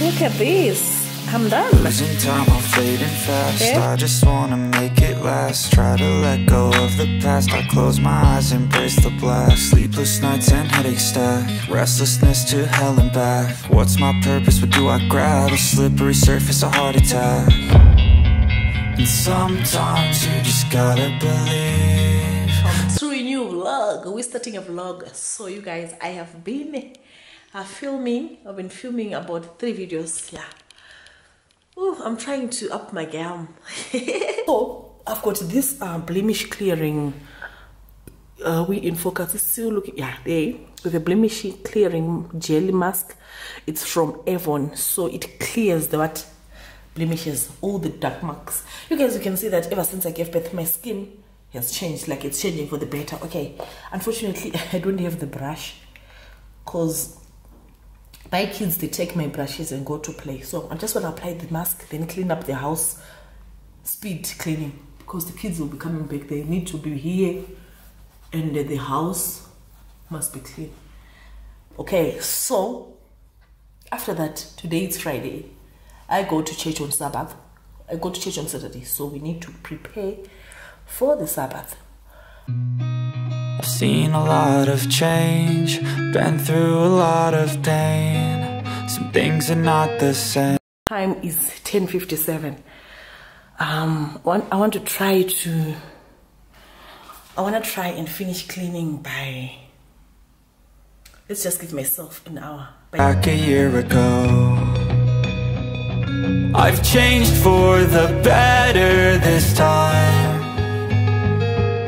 Look at these. I'm done. Losing time, I'm fading fast. I just wanna make it last. Try to let go of the past. I close my eyes, embrace the black. Sleepless nights and headaches stack. Restlessness to hell and back. What's my purpose, what do I grab? A slippery surface, a heart attack. And sometimes you just gotta believe. Through a new vlog, we're starting a vlog. So you guys, I have been filming about 3 videos. Yeah. Ooh, I'm trying to up my game. So I've got this blemish clearing. We in focus is still looking. Yeah, there with the blemish clearing gel mask. It's from Avon, so it clears the what blemishes, all the dark marks. You guys, you can see that ever since I gave birth, my skin has changed. Like it's changing for the better. Okay, unfortunately, I don't have the brush, cause my kids, they take my brushes and go to play. So I'm just going to apply the mask, then clean up the house. Speed cleaning. Because the kids will be coming back. They need to be here. And the house must be clean. Okay, so after that, today it's Friday. I go to church on Sabbath. I go to church on Saturday. So we need to prepare for the Sabbath. I've seen a lot of change, been through a lot of pain. Some things are not the same. Time is 10:57. I want to try and finish cleaning by, let's just give myself an hour. Back a year ago, I've changed for the better this time.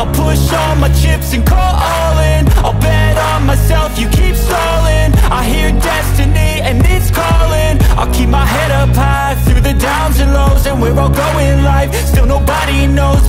I'll push all my chips and call all in. I'll bet on myself, you keep stalling. I hear destiny and it's calling. I'll keep my head up high through the downs and lows. And where I'll go in life, still nobody knows.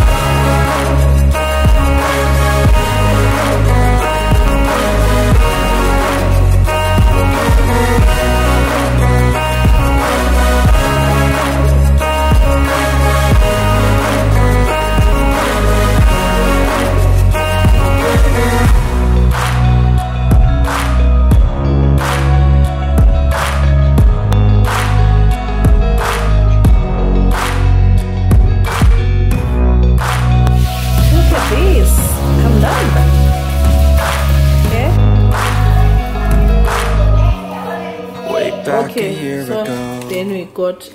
Okay, so then we got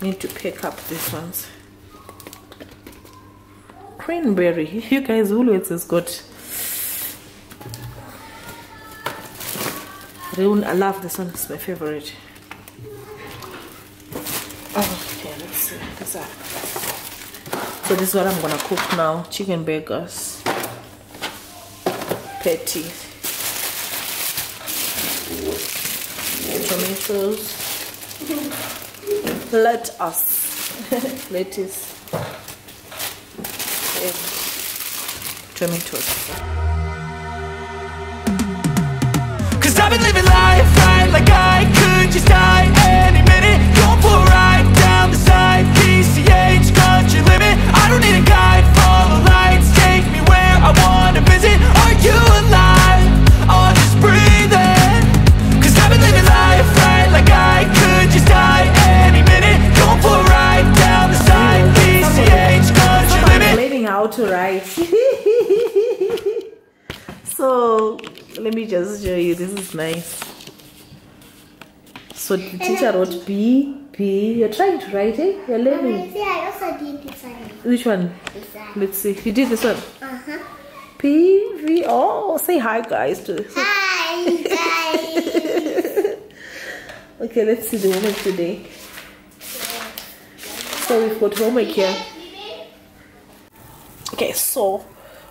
need to pick up these ones. Cranberry. You guys, Woolworths has got. I love this one, it's my favorite. Okay, let's see this up. So this is what I'm gonna cook now. Chicken burgers. Patty. Tomatoes, lettuce, and tomatoes. 'Cause I've been living life right like I could just die any minute. So let me just show you. This is nice. So the teacher wrote B. You're trying to write it. You're learning. See, I also did this one. Which one? This one. Let's see. You did this one. P V O. Say hi, guys. Hi, guys. Okay, let's see the homework today. So we've got homework here. Okay, so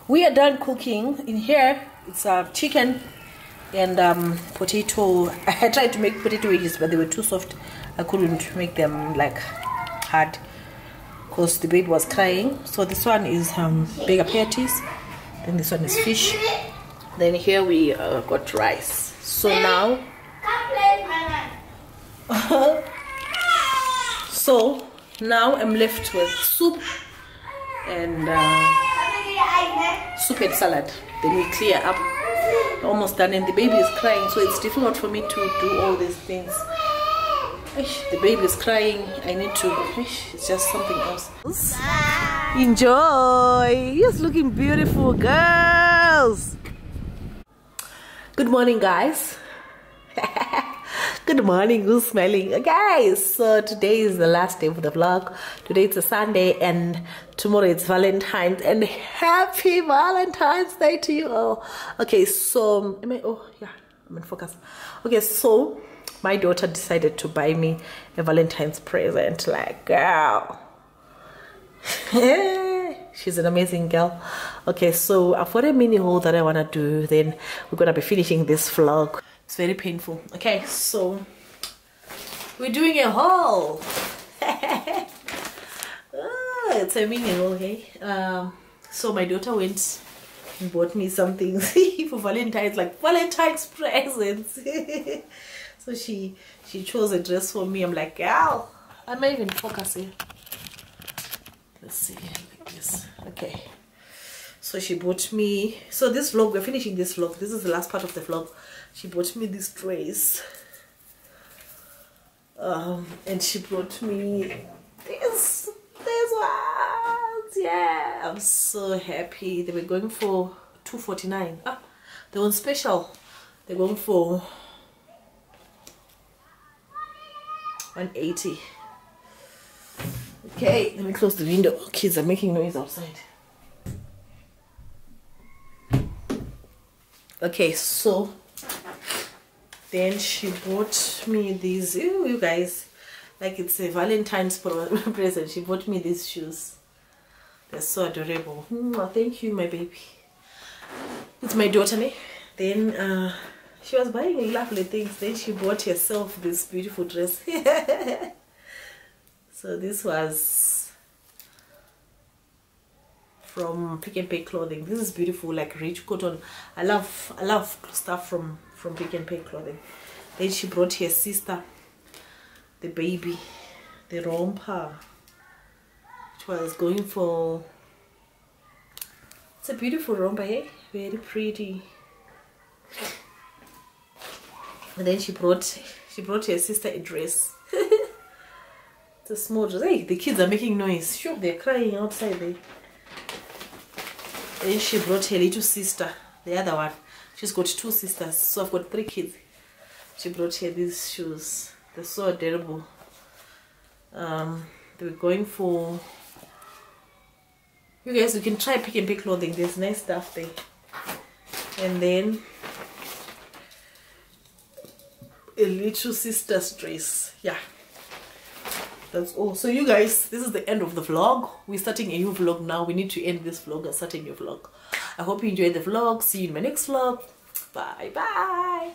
we are done cooking. In here, it's chicken and potato. I tried to make potato wedges, but they were too soft. I couldn't make them like hard because the baby was crying. So this one is bigger patties, then this one is fish, then here we got rice. So now so now I'm left with soup and soup and salad. Then we clear up. Almost done, and the baby is crying, so it's difficult for me to do all these things. The baby is crying. I need to. It's just something else. Bye. Enjoy. Yes, looking beautiful, girls. Good morning, guys. Good morning. Who's smiling? Okay, so today is the last day of the vlog. Today it's a Sunday, and tomorrow it's Valentine's. And happy Valentine's Day to you all. Okay, so I'm in focus. Okay, so my daughter decided to buy me a Valentine's present. Like, girl, she's an amazing girl. Okay, so I've got a mini haul that I want to do. Then we're going to be finishing this vlog. It's very painful. Okay, so we're doing a haul. It's a mini haul, hey? So my daughter went and bought me some things for Valentine's, like Valentine's presents. So she chose a dress for me. I'm like, ow, I'm not even focusing. Let's see, like this. Okay. So she bought me. So this vlog, we're finishing this vlog. This is the last part of the vlog. She bought me this dress. And she brought me this one. Yeah, I'm so happy. They were going for $2.49. Ah, they were on special. They're going for $1.80. Okay, let me close the window. Kids are making noise outside. Okay, so then she bought me these. Ew, you guys, like it's a Valentine's present. She bought me these shoes. They're so adorable. Thank you, my baby. It's my daughter, eh? Then she was buying lovely things. Then she bought herself this beautiful dress. So this was from Pick and Pay Clothing. This is beautiful, like rich cotton. I love stuff from Pick and Pay Clothing. Then she brought her sister, the baby, the romper. It was going for. It's a beautiful romper, hey? Very pretty. And then she brought her sister a dress. It's a small dress. Hey, the kids are making noise. Sure, they're crying outside there. Then she brought her little sister, the other one. She's got two sisters, so I've got three kids. She brought her these shoes. They're so adorable. They were going for. You guys, you can try Pick and Pay Clothing. There's nice stuff there. And then a little sister's dress. Yeah, that's all. So you guys, this is the end of the vlog. We're starting a new vlog now. We need to end this vlog and start a new vlog. I hope you enjoyed the vlog. See you in my next vlog. Bye bye.